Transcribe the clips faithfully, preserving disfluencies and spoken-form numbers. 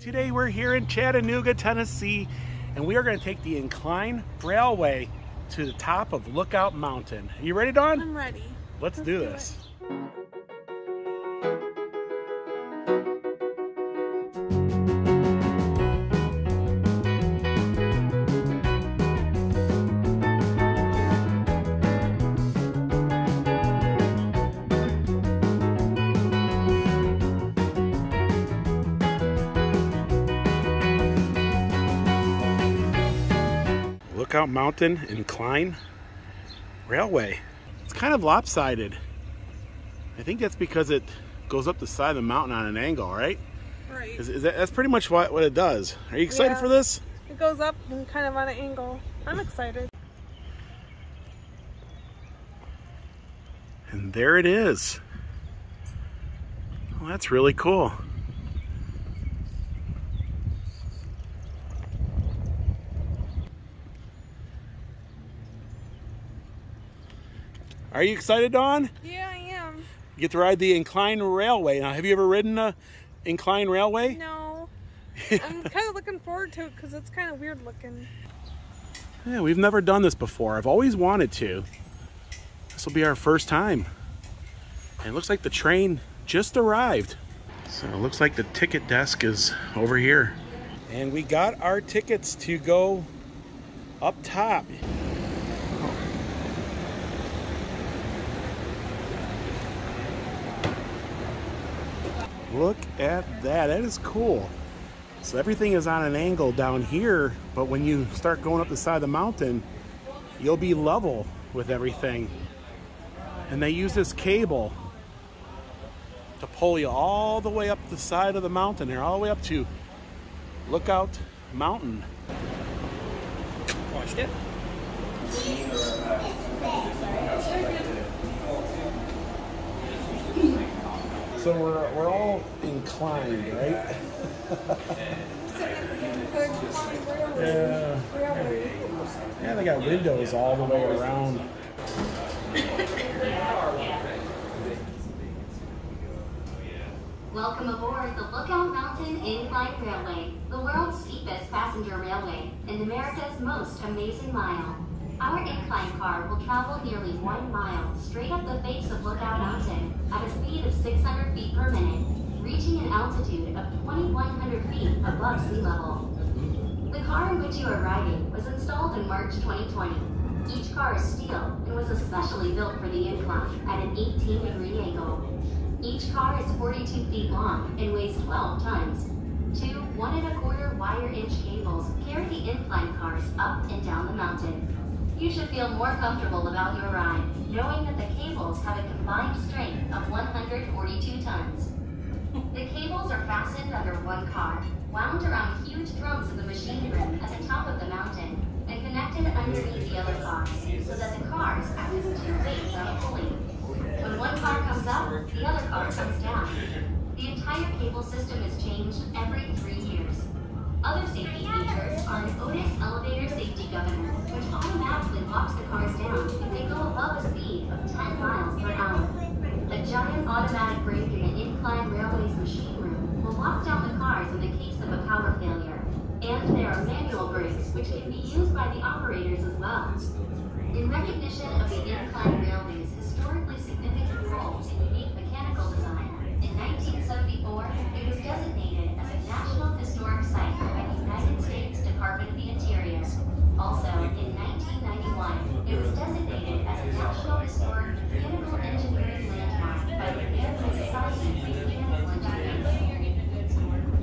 Today we're here in Chattanooga, Tennessee, and we are going to take the incline railway to the top of Lookout Mountain. Are you ready, Dawn? I'm ready. Let's, Let's do, do this. It. Lookout Mountain Incline Railway. It's kind of lopsided. I think that's because it goes up the side of the mountain on an angle, right? Right. Is, is that, that's pretty much what, what it does. Are you excited yeah. for this? It goes up and kind of on an angle. I'm excited. And there it is. Well, that's really cool. Are you excited, Dawn? Yeah, I am. You get to ride the Incline Railway. Now, have you ever ridden a Incline Railway? No. I'm kind of looking forward to it because it's kind of weird looking. Yeah, we've never done this before. I've always wanted to. This will be our first time. And it looks like the train just arrived. So it looks like the ticket desk is over here. And we got our tickets to go up top. Look at that. That is cool. So everything is on an angle down here, but when you start going up the side of the mountain, you'll be level with everything. And they use this cable to pull you all the way up the side of the mountain there, all the way up to Lookout Mountain. Watched it. So we're, we're all inclined, right? yeah. yeah, they got windows all the way around. Welcome aboard the Lookout Mountain Incline Railway, the world's steepest passenger railway and America's most amazing mile. Our incline car will travel nearly one mile straight up the face of Lookout Mountain at a speed of six hundred feet per minute, reaching an altitude of twenty-one hundred feet above sea level. The car in which you are riding was installed in March twenty twenty. Each car is steel and was especially built for the incline at an eighteen degree angle. Each car is forty-two feet long and weighs twelve tons. Two one and a quarter wire inch cables carry the incline cars up and down the mountain. You should feel more comfortable about your ride, knowing that the cables have a combined strength of one hundred forty-two tons. The cables are fastened under one car, wound around huge drums of the machine room at the top of the mountain, and connected underneath the other cars, so that the cars act as two weights on a pulley. When one car comes up, the other car comes down. The entire cable system is changed every three years. Other safety features are an Otis Elevator Safety Governor, which automatically locks the cars down if they go above a speed of ten miles per hour. A giant automatic brake in the Incline Railway's machine room will lock down the cars in the case of a power failure, and there are manual brakes which can be used by the operators as well. In recognition of the Incline Railway's historically significant role in unique mechanical design, in nineteen seventy-four, it was designated as a National Historic Site by the United States Department of the Interior. Also, in nineteen ninety-one, it was designated as a National Historic Mechanical Engineering Landmark by the American Society for Mechanical Engineering.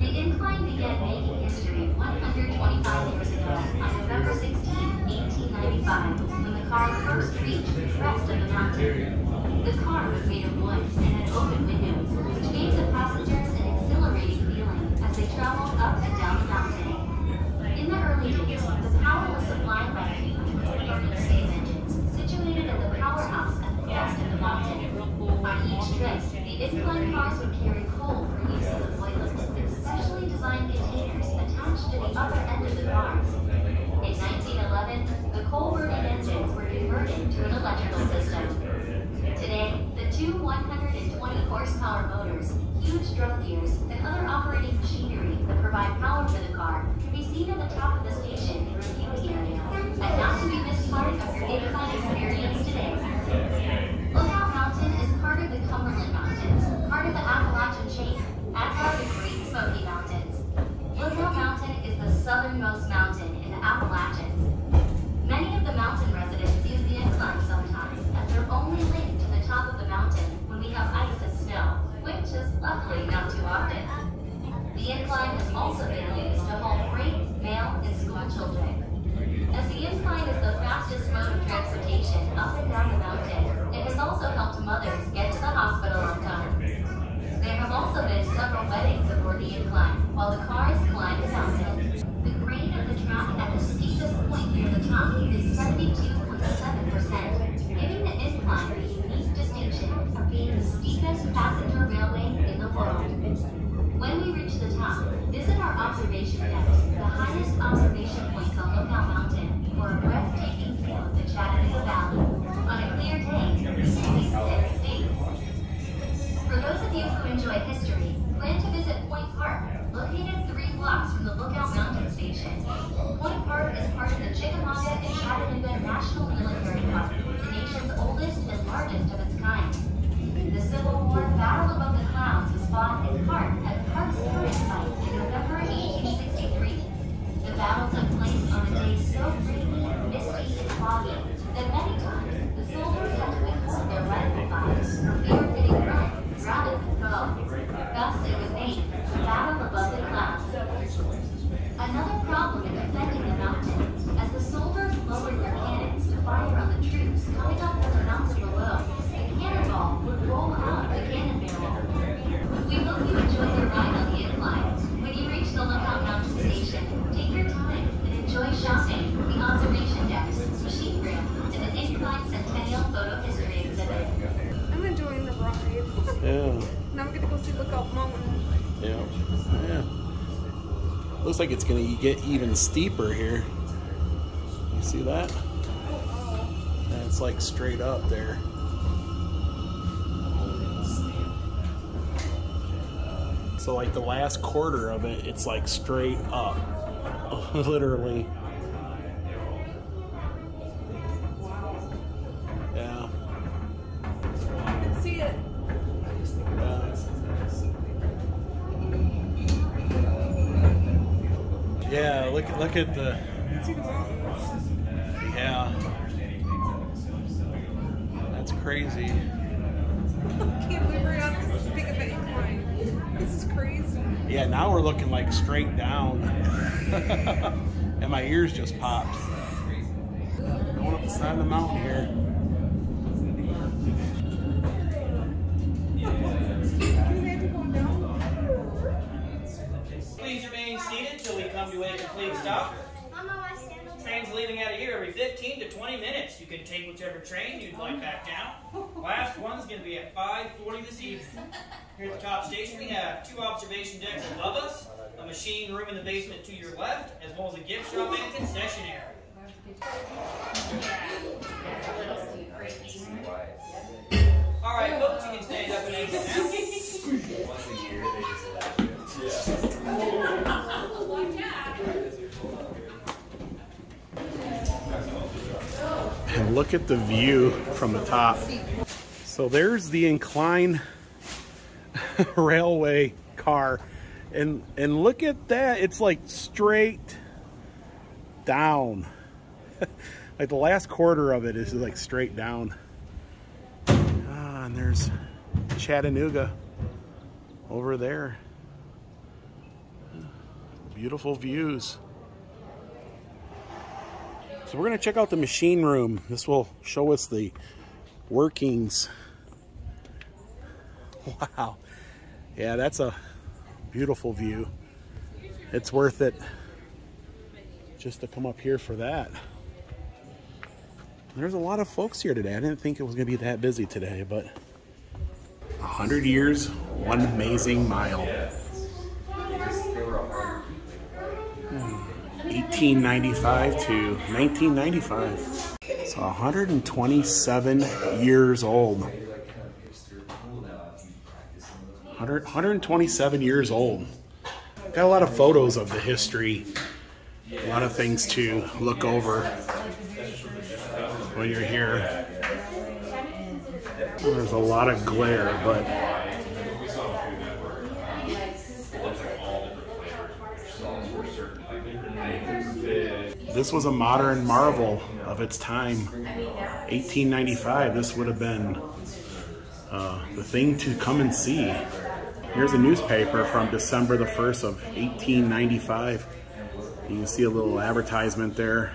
The incline began making history one hundred twenty-five years ago on November sixteenth, eighteen ninety-five, when the car first reached the crest of the mountain. The car was made of wood and had open windows, which gave the passengers an exhilarating feeling as they traveled up and down the mountain. In the early days, the power was supplied by huge coal-burning steam engines situated at the powerhouse at the crest of the mountain. On each trip, the incline cars would carry coal for use in the boilers in specially designed containers attached to the other end of the cars. In nineteen eleven, the coal-burning engines were converted to an electrical system. Today, the two one hundred twenty horsepower motors, huge drum gears, and other operating machinery that provide seen at the top of the station review area, and not to be missed part of your incline experience today. Lookout Mountain is part of the Cumberland Mountains, part of the Appalachian chain, as are the Great Smoky Mountains. Lookout Mountain is the southernmost mountain in the Appalachians. Many of the mountain residents use the incline sometimes, as they're only linked to the top of the mountain when we have ice and snow, which is luckily not too often. The incline has also been used to haul freight, mail, and school children. As the incline is the fastest mode of transportation up and down the mountain, it has also helped mothers get to the hospital on time. There have also been several weddings aboard the incline while the cars climb the mountain. The grade of the track at the steepest point near the top is seventy-two point seven percent, giving the incline the unique distinction of being the steepest passenger railway in the world. When we reach the top, visit our observation decks, the highest observation points on Lookout Mountain, for a breathtaking view of the Chattanooga Valley. On a clear day, we can see six states. For those of you who enjoy history, plan to visit Point Park, located three blocks from the Lookout Mountain Station. Point Park is part of the Chickamauga and Chattanooga National Military Battlefield, the nation's oldest and largest of its kind. The Civil War Battle Above the Clouds was fought in part at Park's current site in November eighteen sixty-three. The battle took place on a day so rainy, misty, and foggy that many times the soldiers had to withhold their rifle fire from fear of getting run rather than go. Thus, it was named the Battle Above the Clouds. Another problem in defending the mountain, as the soldiers lowered their cannons to fire on the troops coming up from the mountain below, cannonball would roll out the cannon barrel. We hope you enjoy your ride on the incline. When you reach the Lookout Mountain Station, take your time and enjoy shopping, the observation decks, machine room, and an incline centennial photo history exhibit. I'm enjoying the ride. Yeah. Now we're going to go see Lookout Mountain. Yeah. Yeah. Looks like it's going to get even steeper here. You see that? Oh. And it's like straight up there. So like the last quarter of it, it's like straight up, literally. Yeah. I can see it. Yeah. Yeah. Look at look at the. Yeah. That's crazy. I can't believe we're out this big of an incline. This is crazy. Yeah, now we're looking like straight down. And my ears just popped. Going up the side of the mountain here. Can you imagine going down? Please remain seated till we come to a complete stop. Trains leaving out of here every fifteen to twenty minutes. You can take whichever train you'd like back down. Last one's going to be at five forty this evening. Here at the top station, we have two observation decks above us, a machine room in the basement to your left, as well as a gift shop and a concession area. All right, folks, you can stand up and exit now. Once a year, they just allow you. Yeah. And look at the view from the top. So there's the incline railway car, and and look at that, it's like straight down. Like the last quarter of it is like straight down. Ah, and there's Chattanooga over there. Beautiful views. So we're going to check out the machine room. This will show us the workings. Wow. Yeah, that's a beautiful view. It's worth it just to come up here for that. There's a lot of folks here today. I didn't think it was going to be that busy today, but one hundred years, one amazing mile. eighteen ninety-five to nineteen ninety-five. It's one hundred twenty-seven years old. one hundred, one hundred twenty-seven years old. Got a lot of photos of the history a lot of things to look over when you're here. There's a lot of glare, but this was a modern marvel of its time. eighteen ninety-five, this would have been uh, the thing to come and see. Here's a newspaper from December the first of eighteen ninety-five. You can see a little advertisement there.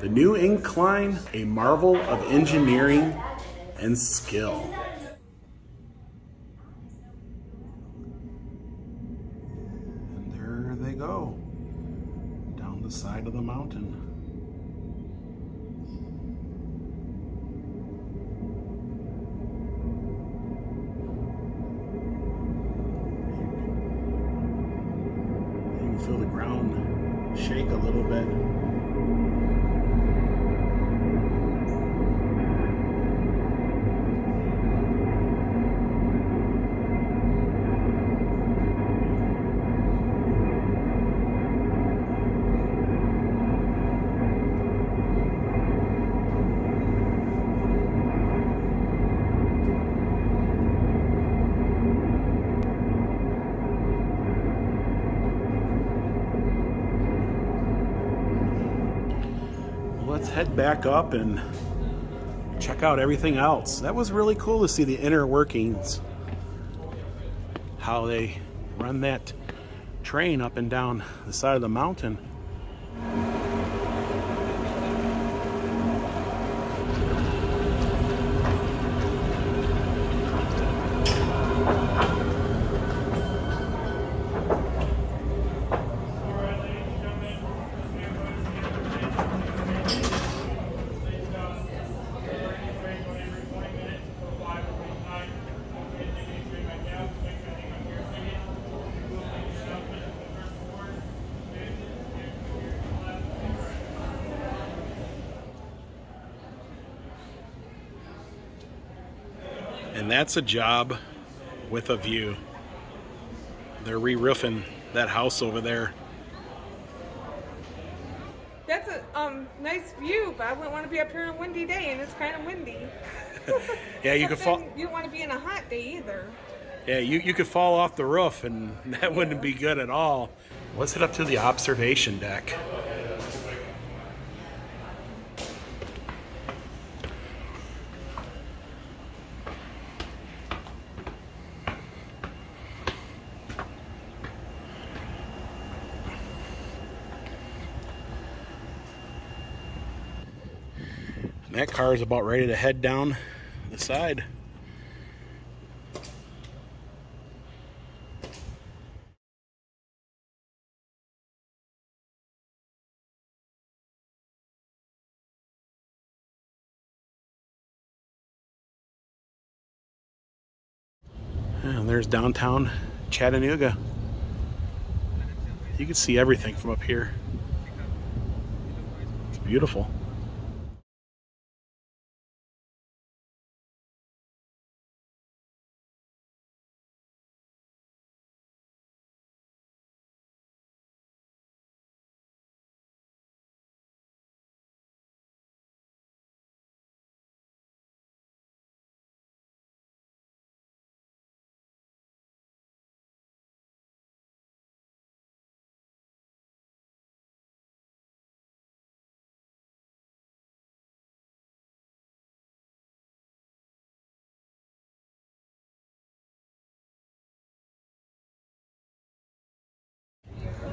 The new incline, a marvel of engineering and skill. And there they go, down the side of the mountain. You can feel the ground shake a little bit. Let's head back up and check out everything else. That was really cool to see the inner workings, how they run that train up and down the side of the mountain. And that's a job with a view. They're re-roofing that house over there. That's a um, nice view, but I wouldn't want to be up here on a windy day, and it's kind of windy. Yeah, you could fall. You don't want to be in a hot day either. Yeah, you, you could fall off the roof, and that yeah. wouldn't be good at all. Let's head up to the observation deck. That car is about ready to head down the side. And there's downtown Chattanooga. You can see everything from up here. It's beautiful.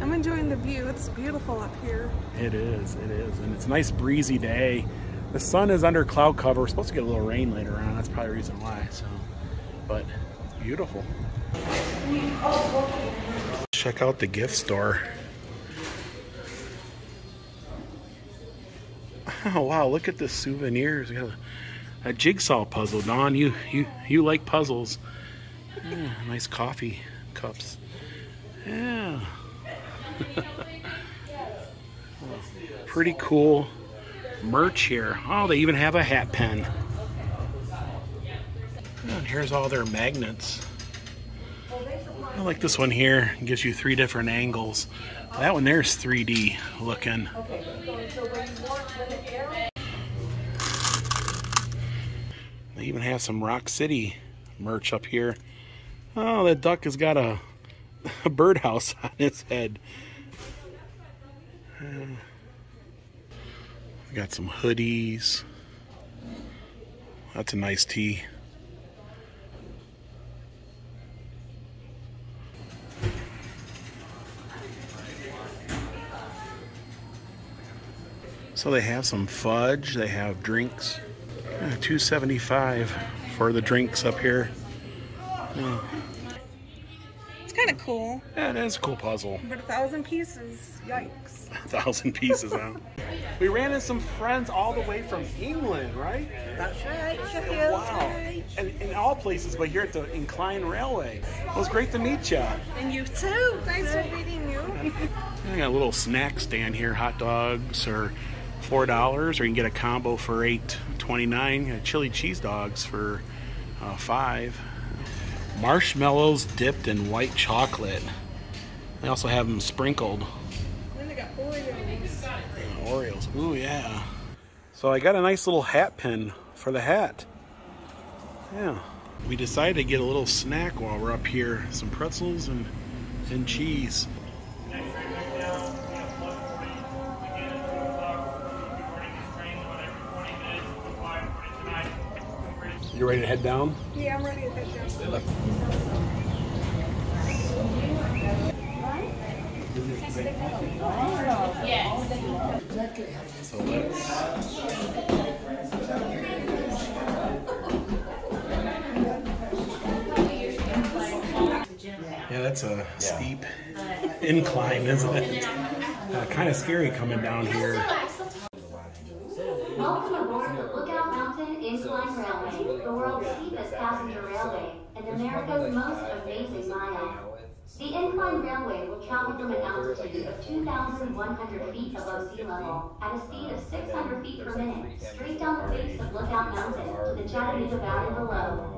I'm enjoying the view. It's beautiful up here. It is, it is. And it's a nice breezy day. The sun is under cloud cover. We're supposed to get a little rain later on. That's probably the reason why. So, but it's beautiful. Check out the gift store. Oh wow, look at the souvenirs. We got a, a jigsaw puzzle. Don, you you you like puzzles. Yeah, nice coffee cups. Yeah. Pretty cool merch here. Oh, they even have a hat pin. And here's all their magnets. I like this one here. It gives you three different angles. That one there's three D looking. They even have some Rock City merch up here. Oh, that duck has got a, a birdhouse on its head. Uh, we got some hoodies. That's a nice tee. So they have some fudge, they have drinks. Yeah, two seventy-five for the drinks up here. Yeah. It's kind of cool. Yeah, it is a cool puzzle. But a thousand pieces, yikes. A thousand pieces, huh? We ran into some friends all the way from England, right? That's right. Wow. And in all places, but here at the Incline Railway. Well, it was great to meet you. And you too. Thanks for meeting you. I got a little snack stand here, hot dogs or four dollars, or you can get a combo for eight twenty-nine. Chili cheese dogs for uh, five. Marshmallows dipped in white chocolate. They also have them sprinkled. Then they got Oreos. And Oreos. Ooh yeah. So I got a nice little hat pin for the hat. Yeah. We decided to get a little snack while we're up here. Some pretzels and and cheese. You ready to head down? Yeah, I'm ready to head down. So let's... Yeah, that's a steep incline, isn't it? Uh, kind of scary coming down here. Welcome aboard the Lookout Mountain Incline Railway, the world's steepest passenger railway and America's most amazing mile. The Incline Railway will travel from an altitude of two thousand one hundred feet above sea level at a speed of six hundred feet per minute, straight down the face of Lookout Mountain to the Chattanooga Valley below.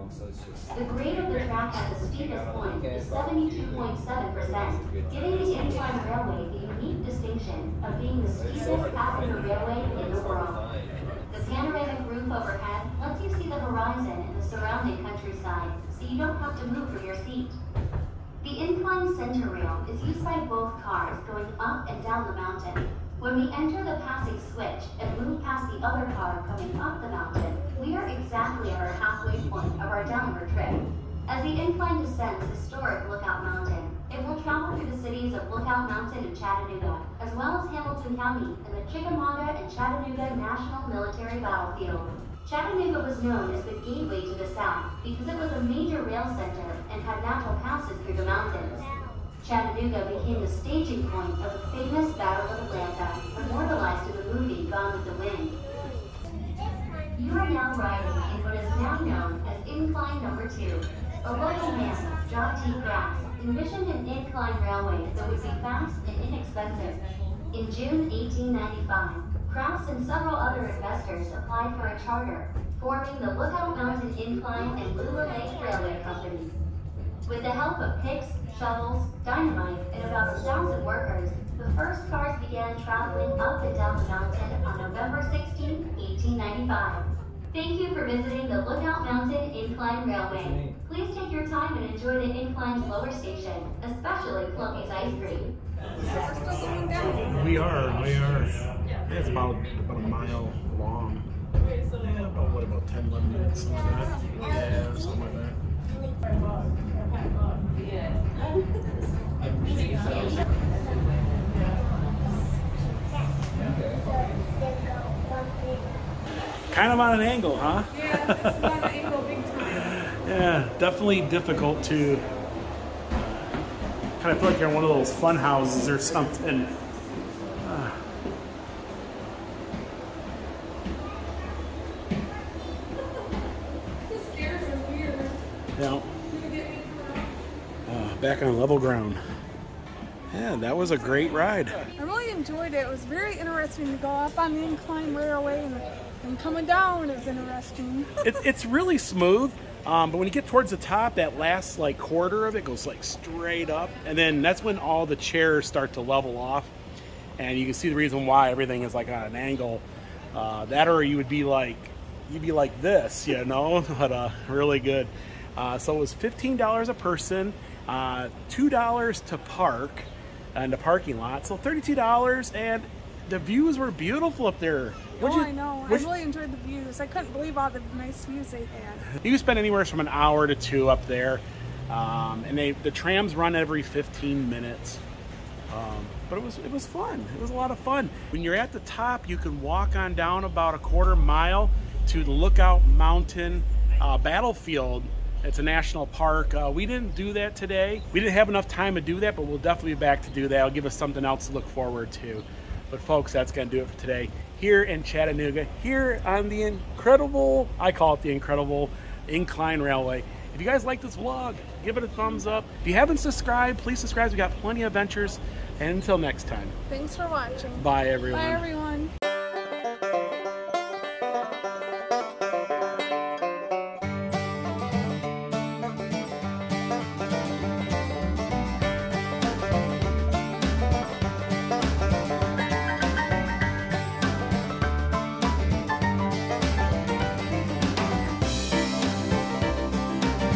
The grade of the track at the steepest point is seventy-two point seven percent, giving the Incline Railway the unique distinction of being the steepest passenger railway in the world. The panoramic roof overhead lets you see the horizon and the surrounding countryside, so you don't have to move from your seat. The incline center rail is used by both cars going up and down the mountain. When we enter the passing switch and move past the other car coming up the mountain, we are exactly at our halfway point of our downward trip. As the incline descends historic Lookout Mountain, it will travel through the cities of Lookout Mountain and Chattanooga, as well as Hamilton County and the Chickamauga and Chattanooga National Military Battlefield. Chattanooga was known as the gateway to the South because it was a major rail center and had natural passes through the mountains. Chattanooga became the staging point of the famous Battle of Atlanta, immortalized in the movie Gone with the Wind. You are now riding in what is now known as Incline Number Two. A local man, John T. Grass, envisioned an incline railway that would be fast and inexpensive. In June eighteen ninety-five, Kraus and several other investors applied for a charter, forming the Lookout Mountain Incline and Lula Lake Railway Company. With the help of picks, shovels, dynamite, and about a thousand workers, the first cars began traveling up and down the mountain on November sixteenth, eighteen ninety-five. Thank you for visiting the Lookout Mountain Incline Railway. Please take your time and enjoy the Incline's lower station, especially Plumpy's Ice Cream. We are, we are. Yeah, it's about, about a mile long. Yeah, about, what, about ten, eleven minutes, something like that? Yeah, something like that. Kind of on an angle, huh? Yeah, it's on an angle big time. Yeah, definitely difficult to kind of feel like you're in one of those fun houses or something. Uh. The stairs are weird. Yeah. Uh, back on level ground. Yeah, that was a great ride. I really enjoyed it. It was very interesting to go up on the Incline Railway and And coming down is interesting. it's, it's really smooth. Um, but when you get towards the top, that last like quarter of it goes like straight up, and then that's when all the chairs start to level off, and you can see the reason why everything is like on an angle. Uh, that or you would be like, you'd be like this, you know, but uh, really good. Uh, so it was fifteen dollars a person, uh, two dollars to park in the parking lot, so thirty-two dollars, and the views were beautiful up there. What'd oh, you, I know. I really enjoyed the views. I couldn't believe all the nice views they had. You can spend anywhere from an hour to two up there, um, and they the trams run every fifteen minutes. Um, but it was it was fun. It was a lot of fun. When you're at the top, you can walk on down about a quarter mile to the Lookout Mountain uh, Battlefield. It's a national park. Uh, we didn't do that today. We didn't have enough time to do that, but we'll definitely be back to do that. It'll give us something else to look forward to. But folks, that's gonna do it for today here in Chattanooga, here on the incredible, I call it the incredible Incline Railway. If you guys like this vlog, give it a thumbs up. If you haven't subscribed, please subscribe. We got plenty of adventures. And until next time. Thanks for watching. Bye everyone. Bye everyone.